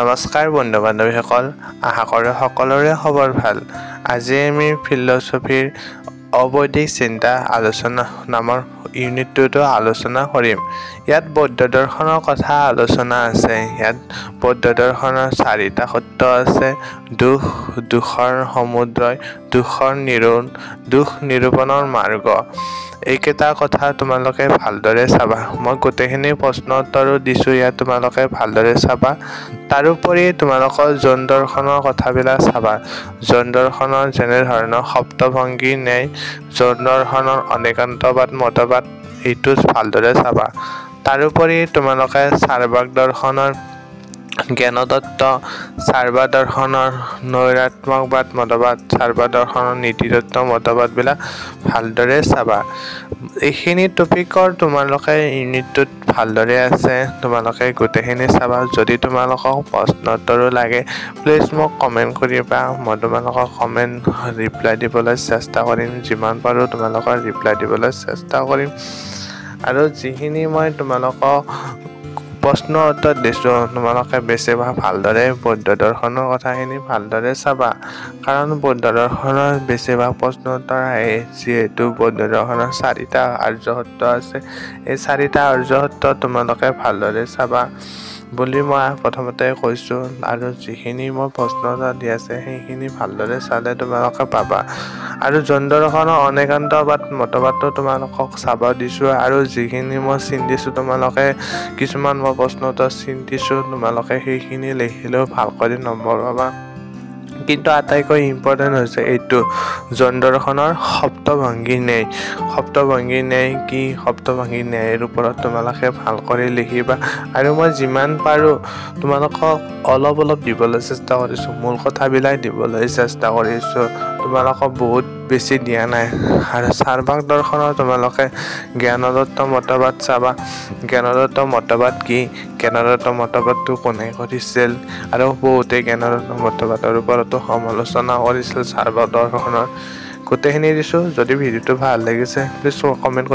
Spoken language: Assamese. নমস্কাৰ বন্ধু বান্ধৱীসকল, আশা কৰোঁ সকলোৰে খবৰ ভাল। আজি আমি ফিলচফিৰ অবৈদিক চিন্তা আলোচনা নামৰ ইউনিটটো আলোচনা কৰিম। ইয়াত বৌদ্ধ দৰ্শনৰ কথা আলোচনা আছে। ইয়াত বৌদ্ধ দৰ্শনৰ চাৰিটা সত্ৰ আছে: দুখ, দুখৰ সমুদ্ৰয়, দুখৰ নিৰোণ, দুখ নিৰূপণৰ মাৰ্গ। এইকেইটা কথা তোমালোকে ভালদৰে চাবা। মই গোটেইখিনি প্ৰশ্ন উত্তৰো দিছোঁ, ইয়াত তোমালোকে ভালদৰে চাবা। তাৰোপৰি তোমালোকৰ জন দৰ্শনৰ কথাবিলাক চাবা। জন দৰ্শনৰ যেনেধৰণৰ শব্দভংগী নেই, জন দৰ্শনৰ অনেকান্তবাদ মতবাদ, এইটো ভালদৰে চাবা। তাৰোপৰি তোমালোকে চাৰ্বাক দৰ্শনৰ জ্ঞানতত্ত্ব, চাৰ্বা দৰ্শনৰ নৈৰাত্মকবাদ মতবাদ, চাৰ্বা দৰ্শনৰ নীতিতত্ত্ব মতবাদবিলাক ভালদৰে চাবা। এইখিনি টপিকৰ তোমালোকে ইউনিটটোত ভালদৰে আছে, তোমালোকে গোটেইখিনি চাবা। যদি তোমালোকক প্ৰশ্নোত্তৰো লাগে, প্লিজ মোক কমেণ্ট কৰিবা। মই তোমালোকক কমেণ্ট ৰিপ্লাই দিবলৈ চেষ্টা কৰিম, যিমান পাৰোঁ তোমালোকক ৰিপ্লাই দিবলৈ চেষ্টা কৰিম। আৰু যিখিনি মই তোমালোকক প্ৰশ্ন উত্তৰ দিছোঁ, তোমালোকে বেছিভাগ ভালদৰে বৌদ্ধ দৰ্শনৰ কথাখিনি ভালদৰে চাবা, কাৰণ বৌদ্ধ দৰ্শনৰ বেছিভাগ প্ৰশ্ন উত্তৰ আহে। যিহেতু বৌদ্ধ দৰ্শনৰ চাৰিটা আৰ্য সত্ৰ আছে, এই চাৰিটা আৰ্য সত্ৰ তোমালোকে ভালদৰে চাবা বুলি মই প্ৰথমতে কৈছোঁ। আৰু যিখিনি মই প্ৰশ্ন এটা দি আছে, সেইখিনি ভালদৰে চালে তোমালোকে পাবা। আৰু জন দৰ্শনৰ অনেকান্তবাদ মতবাদটো তোমালোকক চাব দিছোঁ। আৰু যিখিনি মই চিন্তিছোঁ, তোমালোকে কিছুমান মই প্ৰশ্ন এটা চিন্তিছোঁ, তোমালোকে সেইখিনি লিখিলেও ভালকৈ নম্বৰ পাবা। কিন্তু আটাইতকৈ ইম্পৰ্টেণ্ট হৈছে এইটো, জন দৰ্শনৰ শব্দভংগী নেই। শব্দভংগী নেই কি, শব্দভংগী নেইৰ ওপৰত তোমালোকে ভাল কৰি লিখিবা। আৰু মই যিমান পাৰোঁ তোমালোকক অলপ অলপ দিবলৈ চেষ্টা কৰিছোঁ, মূল কথাবিলাক দিবলৈ চেষ্টা কৰিছোঁ, তোমালোকক বহুত বেছি দিয়া নাই। আৰু চাৰ্বাক দৰ্শনৰ তোমালোকে জ্ঞানতত্ত্ব মতবাদ চাবা। জ্ঞানতত্ত্ব মতবাদ কি, জ্ঞানতত্ত্ব মতবাদটো কোনে কৰিছিল, আৰু বহুতে জ্ঞানতত্ত্ব মতবাদৰ ওপৰতো সমালোচনা কৰিছিল চাৰ্বাক দৰ্শনৰ। গোটেইখিনি দিছোঁ। যদি ভিডিঅ'টো ভাল লাগিছে প্লিজ কমেণ্ট কৰি